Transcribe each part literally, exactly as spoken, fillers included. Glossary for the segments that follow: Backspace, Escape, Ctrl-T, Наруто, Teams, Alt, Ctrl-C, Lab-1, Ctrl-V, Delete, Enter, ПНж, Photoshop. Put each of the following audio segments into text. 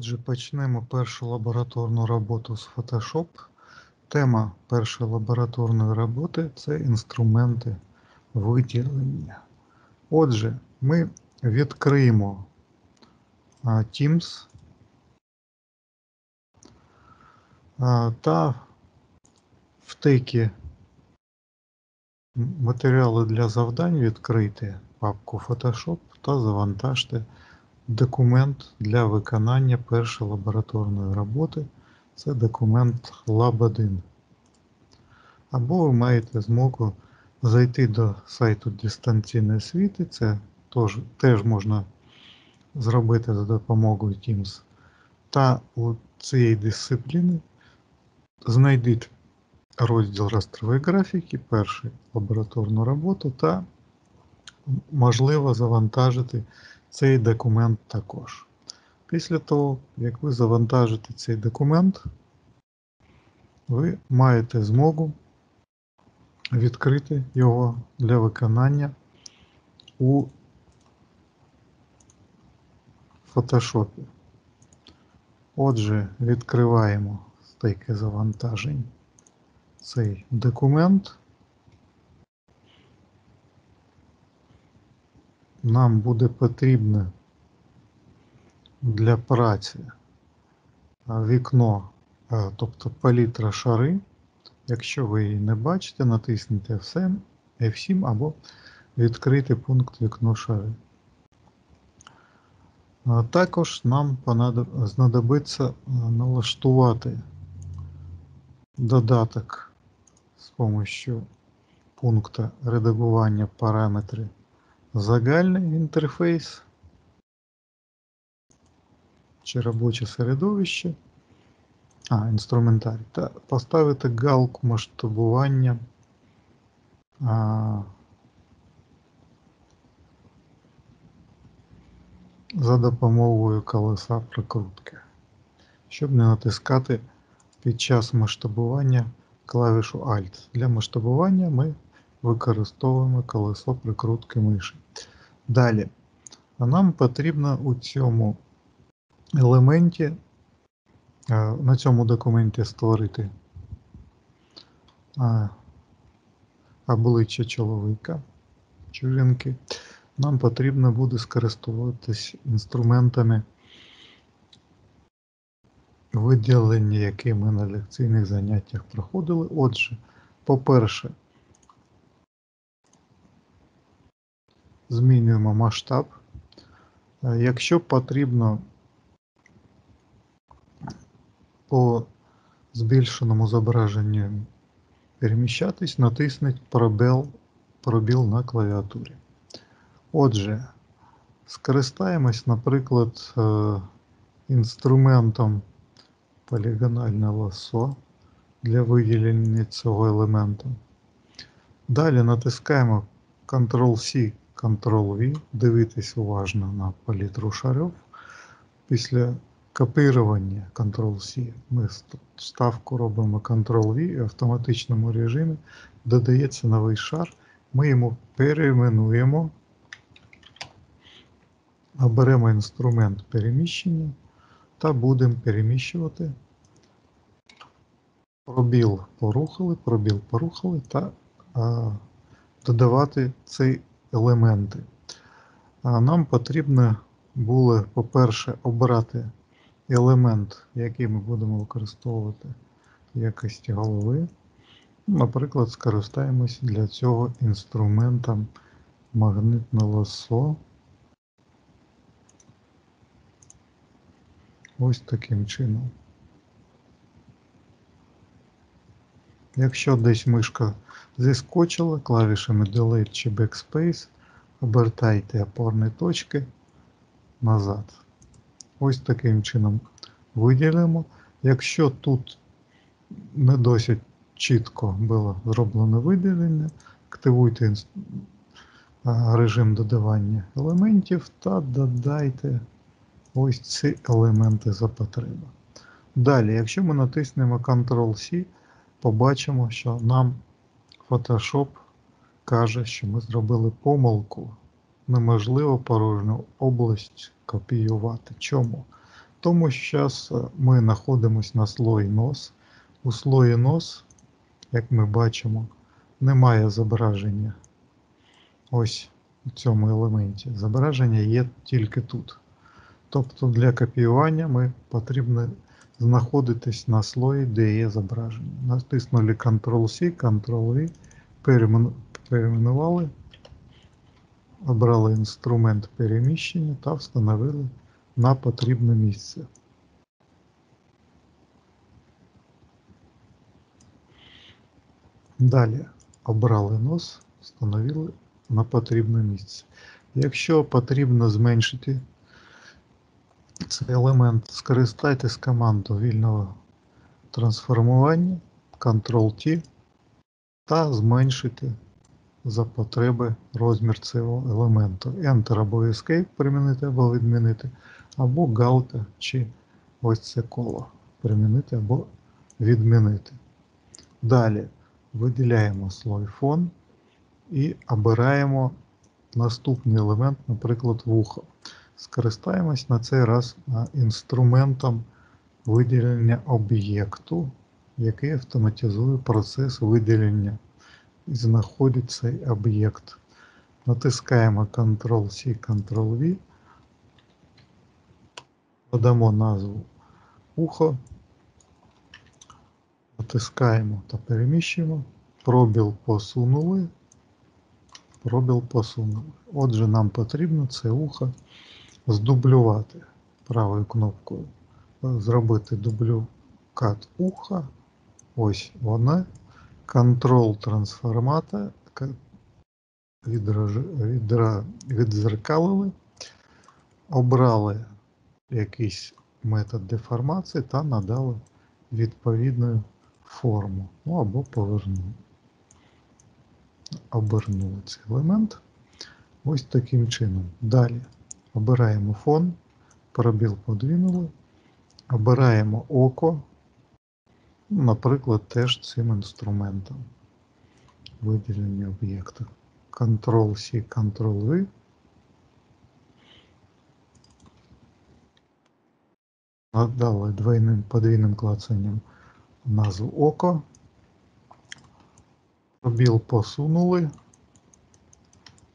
Отже, почнемо першу лабораторну роботу з Photoshop. Тема першої лабораторної роботи – це інструменти виділення. Отже, ми відкриємо Teams та в текі матеріали для завдань відкрити папку Photoshop та завантажити документ для виконання першої лабораторної роботи. Це документ лаб один. Або ви маєте змогу зайти до сайту дистанційної освіти. Це теж, теж можна зробити за допомогою Teams. Та у цієї дисципліни знайдіть розділ рострової графіки, першу лабораторну роботу та можливо завантажити цей документ також. Після того, як ви завантажите цей документ, ви маєте змогу відкрити його для виконання у Photoshop. Отже, відкриваємо стейки завантажень цей документ. Нам буде потрібно для праці вікно, тобто палітра шари. Якщо ви її не бачите, натисніть еф сім або відкрити пункт вікно шари. Також нам знадобиться налаштувати додаток з допомогою пункту редагування параметри загальний інтерфейс чи робоче середовище, а, інструментарій, та поставити галку масштабування а, за допомогою колеса прикрутки, щоб не натискати під час масштабування клавішу Alt. Для масштабування ми використовуємо колесо прикрутки миші. Далі, нам потрібно у цьому елементі, на цьому документі створити обличчя чоловіка чи жінки. Нам потрібно буде скористуватися інструментами виділення, які ми на лекційних заняттях проходили. Отже, по-перше, змінюємо масштаб. Якщо потрібно по збільшеному зображенню переміщатись, натисніть пробіл, пробіл на клавіатурі. Отже, скористаємось, наприклад, інструментом полігональне ласо для виділення цього елемента. Далі натискаємо контрол сі, контрол ві, дивитись уважно на палітру шарів. Після копірування контрол сі ми ставку робимо контрол ві і в автоматичному режимі додається новий шар. Ми йому перейменуємо, оберемо інструмент переміщення та будемо переміщувати. Пробіл порухали, пробіл порухали та а, додавати цей елементи. Нам потрібно було, по-перше, обрати елемент, який ми будемо використовувати в якості голови. Наприклад, скористаємось для цього інструментом магнітне ласо. Ось таким чином. Якщо десь мишка зіскочила, клавішами Delete чи Backspace обертайте опорні точки назад. Ось таким чином виділимо. Якщо тут не досить чітко було зроблено виділення, активуйте режим додавання елементів та додайте ось ці елементи за потреби. Далі, якщо ми натиснемо контрол сі, побачимо, що нам Photoshop каже, що ми зробили помилку. Неможливо порожню область копіювати. Чому? Тому зараз ми знаходимося на слої нос. У слої нос, як ми бачимо, немає зображення. Ось у цьому елементі. Зображення є тільки тут. Тобто для копіювання ми потрібно знаходитись на слої, де є зображення. Натиснули контрол сі, контрол ві, перейменували, обрали інструмент переміщення та встановили на потрібне місце. Далі обрали нос, встановили на потрібне місце. Якщо потрібно зменшити цей елемент, скористайтесь командою вільного трансформування контрол ті та зменшити за потреби розмір цього елементу. Enter або Escape примінити або відмінити, або галка чи ось це коло примінити або відмінити. Далі виділяємо слой фон і обираємо наступний елемент, наприклад, вухо. Скористаємось на цей раз інструментом виділення об'єкту, який автоматизує процес виділення і знаходить цей об'єкт. Натискаємо контрол сі, контрол ві, подамо назву ухо, натискаємо та переміщуємо, пробіл посунули, пробіл посунули. Отже, нам потрібно це ухо здублювати правою кнопкою, зробити дублюкат уха, ось вона, контрол трансформата, відраж... відра... відзеркалили, обрали якийсь метод деформації та надали відповідну форму, ну або повернули. Обернули цей елемент, ось таким чином. Далі. Обираємо фон, пробіл подвинули, обираємо око, наприклад, теж цим інструментом виділення об'єкта. контрол сі, контрол ві. Надали двійним подвійним клацанням назву око, пробіл посунули,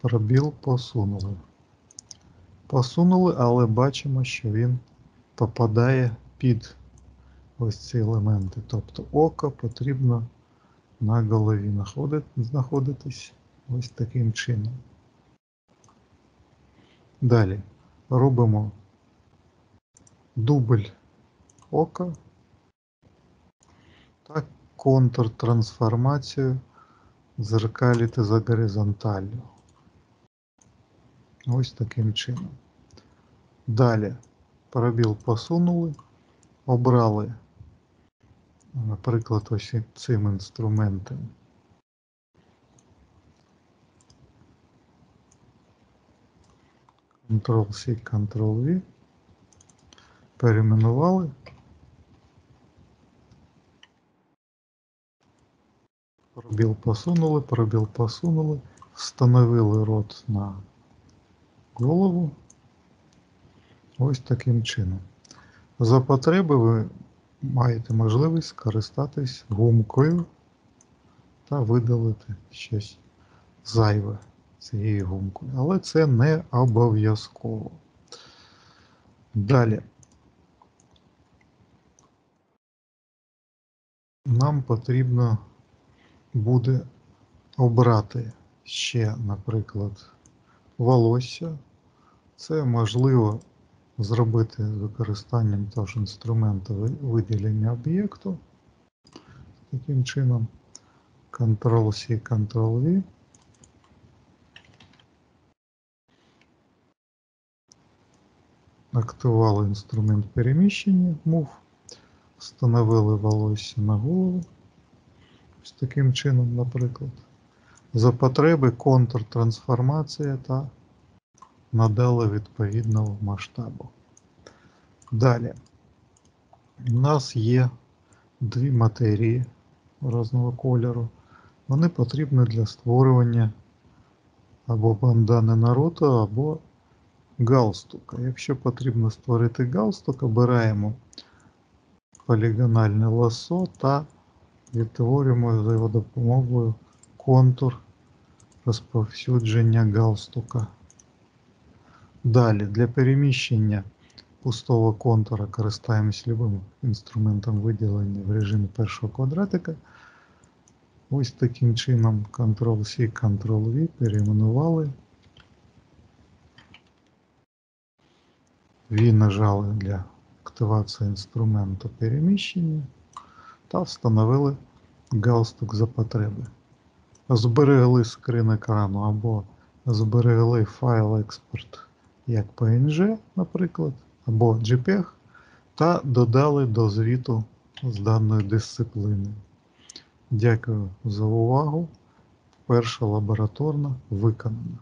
пробіл посунули. Посунули, але бачимо, що він попадає під ось ці елементи. Тобто око потрібно на голові знаходитись ось таким чином. Далі робимо дубль ока та контртрансформацію дзеркалити за горизонталью. Ось таким чином. Далі пробіл посунули, обрали, наприклад, ось цим інструментом контрол сі, контрол ві, перейменували, пробіл посунули, пробіл посунули, встановили рот на голову, ось таким чином. За потреби ви маєте можливість скористатись гумкою та видалити щось зайве цією гумкою, але це не обов'язково. Далі нам потрібно буде обрати ще, наприклад, волосся. Це можливо зробити з використанням того ж інструменту виділення об'єкту. Таким чином контрол сі, контрол ві. Активували інструмент переміщення, мув. Встановили волосся на голову. Ось таким чином, наприклад. За потреби контртрансформація та надали відповідного масштабу. Далі. У нас є дві матерії різного кольору. Вони потрібні для створювання або бандани Наруто, або галстука. Якщо потрібно створити галстук, обираємо полігональне ласо та відтворюємо за його допомогою контур розповсюдження галстука. Далі, для переміщення пустого контура користаємось любим інструментом виділення в режимі першого квадратика. Ось таким чином Ctrl-C, Ctrl-V перейменували. V нажали для активації інструменту переміщення та встановили галстук за потреби. Зберегли скрин екрану або зберегли файл експорт як пі ен джі, наприклад, або джей пі і джі та додали до звіту з даної дисципліни. Дякую за увагу. Перша лабораторна виконана.